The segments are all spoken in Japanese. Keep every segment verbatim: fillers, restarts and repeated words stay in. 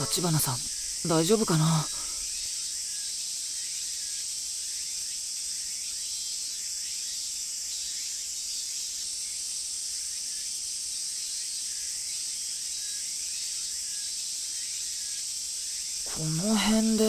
立花さん大丈夫かな。この辺で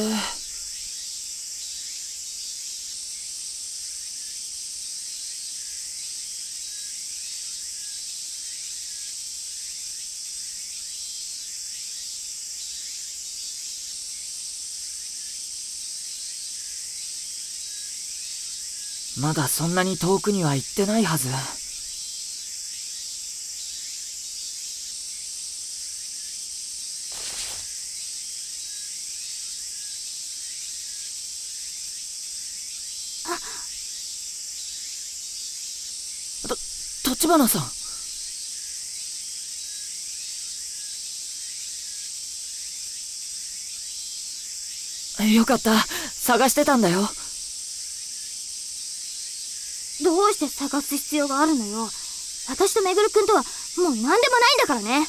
まだそんなに遠くには行ってないはず。橘さん、よかった、探してたんだよ。どうして探す必要があるのよ。私とめぐるくんとはもう何でもないんだからね。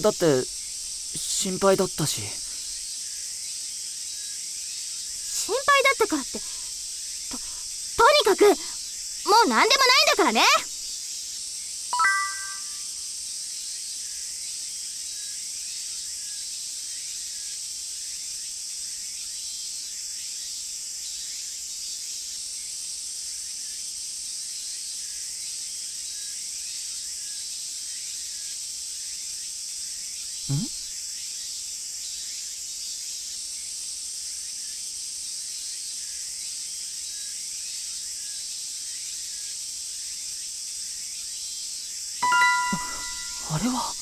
だだって心配だったし。心配だったからってととにかくもう何でもないんだからね。ん？あれは。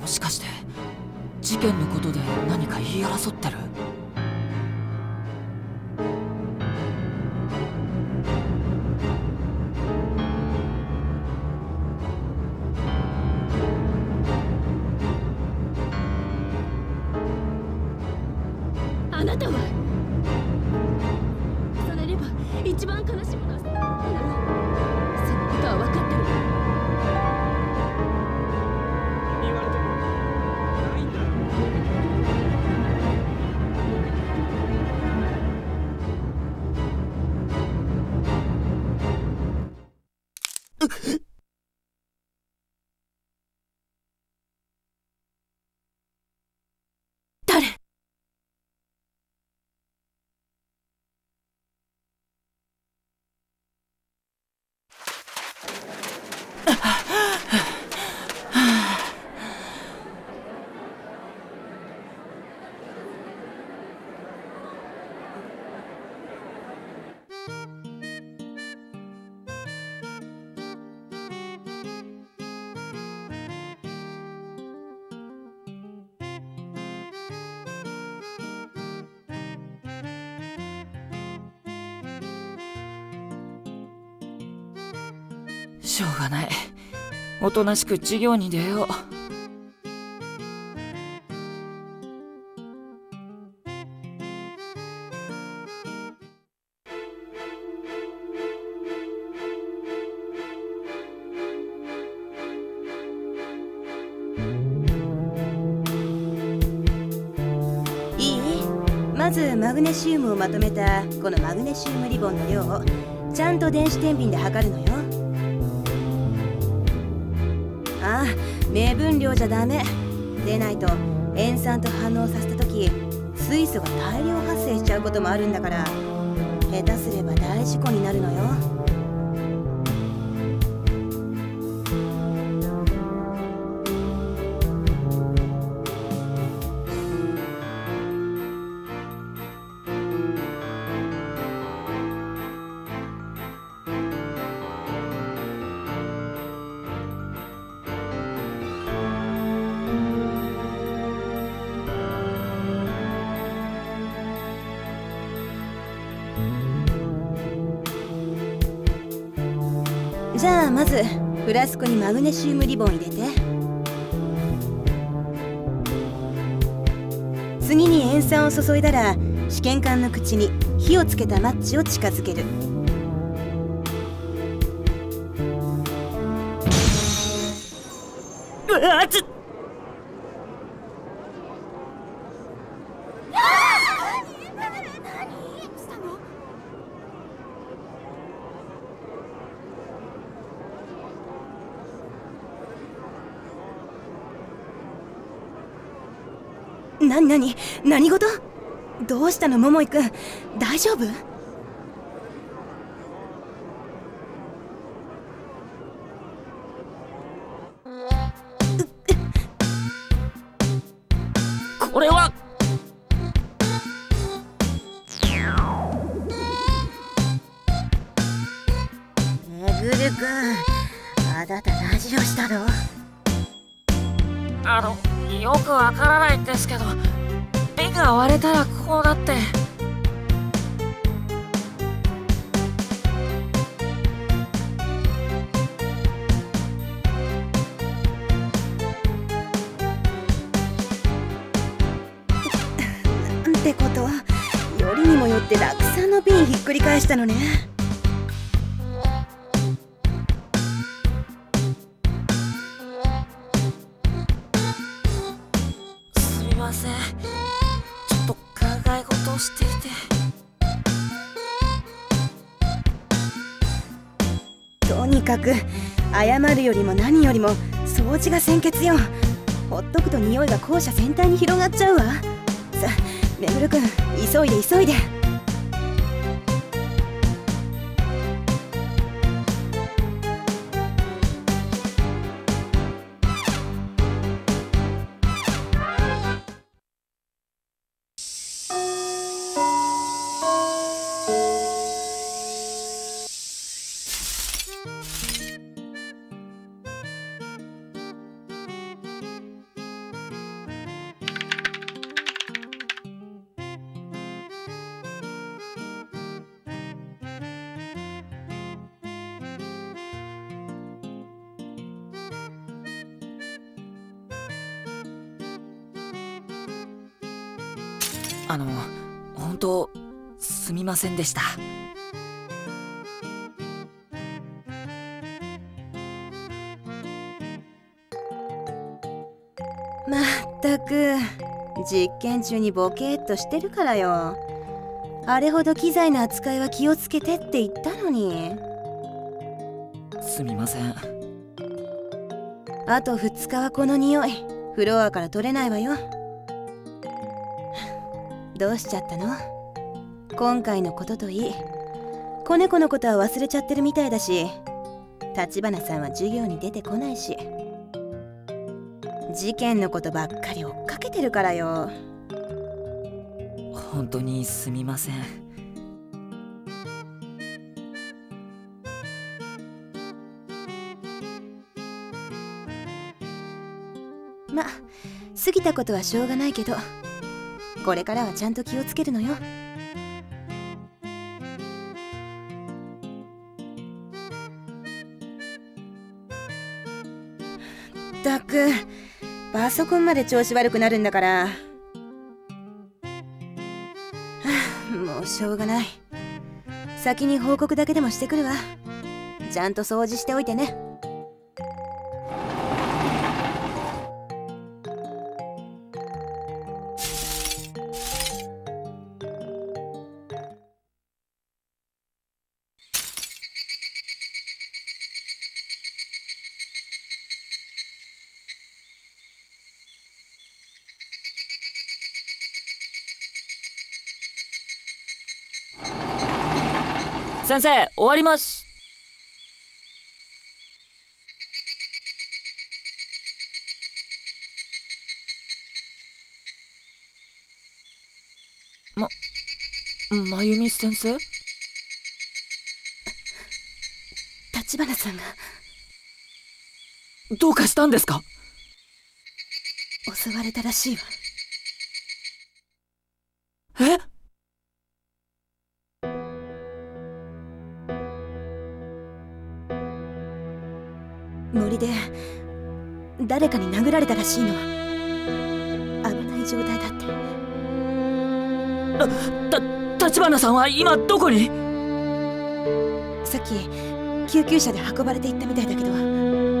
もしかして事件のことで何か言い争ってる？あなたは重ねれば一番悲しむのはそのことは分かってる。言われてもないんだよ。しょうがない、おとなしく授業に出よう。いい？まずマグネシウムをまとめたこのマグネシウムリボンの量をちゃんと電子天秤で測るのよ。ああ、目分量じゃダメ。でないと塩酸と反応させた時水素が大量発生しちゃうこともあるんだから、下手すれば大事故になるのよ。じゃあまずフラスコにマグネシウムリボン入れて、次に塩酸を注いだら試験管の口に火をつけたマッチを近づける。うわっつっ、なになに、何事？どうしたの桃井くん、大丈夫？これはえぐるくん、あなたラジオしたの？あのよくわからないんですけど、瓶が割れたらこうなって。ってことはよりにもよって落選の瓶ひっくり返したのね。ちょっと考え事をしていて。とにかく謝るよりも何よりも掃除が先決よ。ほっとくと匂いが校舎全体に広がっちゃうわ。さあめぐるくん、急いで急いで。あの、本当すみませんでした。まったく実験中にボケーっとしてるからよ。あれほど機材の扱いは気をつけてって言ったのに。すみません。あとふつかはこの匂いフロアから取れないわよ。どうしちゃったの？今回のことといい、子猫のことは忘れちゃってるみたいだし、橘さんは授業に出てこないし、事件のことばっかり追っかけてるからよ。本当にすみません。ま、過ぎたことはしょうがないけど、これからはちゃんと気をつけるのよ。ったく、パソコンまで調子悪くなるんだから。はあ、もうしょうがない。先に報告だけでもしてくるわ。ちゃんと掃除しておいてね。先生、終わります。ま、真由美先生？橘さんがどうかしたんですか？襲われたらしいわ。え？森で誰かに殴られたらしいの。危ない状態だって。あ、た、橘さんは今どこに？さっき救急車で運ばれていったみたいだけど。